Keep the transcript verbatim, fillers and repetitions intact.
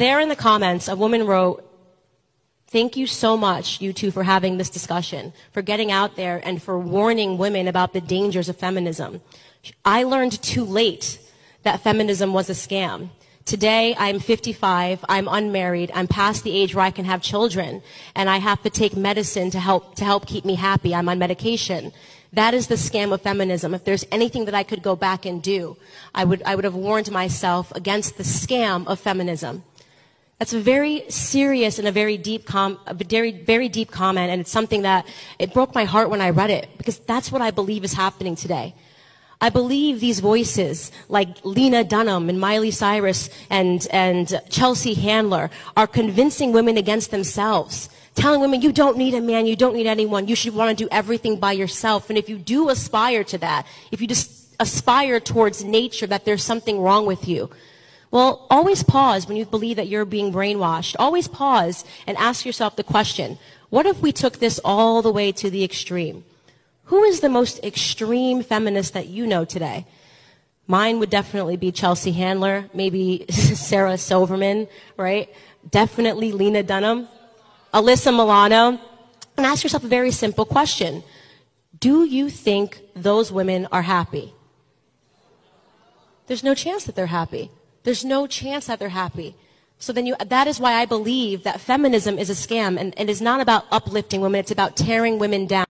There in the comments, a woman wrote, "Thank you so much, you two, for having this discussion, for getting out there and for warning women about the dangers of feminism. I learned too late that feminism was a scam. Today, I'm fifty-five, I'm unmarried, I'm past the age where I can have children, and I have to take medicine to help, to help keep me happy. I'm on medication. That is the scam of feminism. If there's anything that I could go back and do, I would, I would have warned myself against the scam of feminism." That's a very serious and a very deep, com a very, very deep comment, and it's something that, it broke my heart when I read it, because that's what I believe is happening today. I believe these voices, like Lena Dunham and Miley Cyrus and, and Chelsea Handler, are convincing women against themselves, telling women, you don't need a man, you don't need anyone, you should want to do everything by yourself, and if you do aspire to that, if you just aspire towards nature, that there's something wrong with you. Well, always pause when you believe that you're being brainwashed. Always pause and ask yourself the question, what if we took this all the way to the extreme? Who is the most extreme feminist that you know today? Mine would definitely be Chelsea Handler, maybe Sarah Silverman, right? Definitely Lena Dunham, Alyssa Milano. And ask yourself a very simple question. Do you think those women are happy? There's no chance that they're happy. There's no chance that they're happy. So then you, that is why I believe that feminism is a scam, and, and it's not about uplifting women, it's about tearing women down.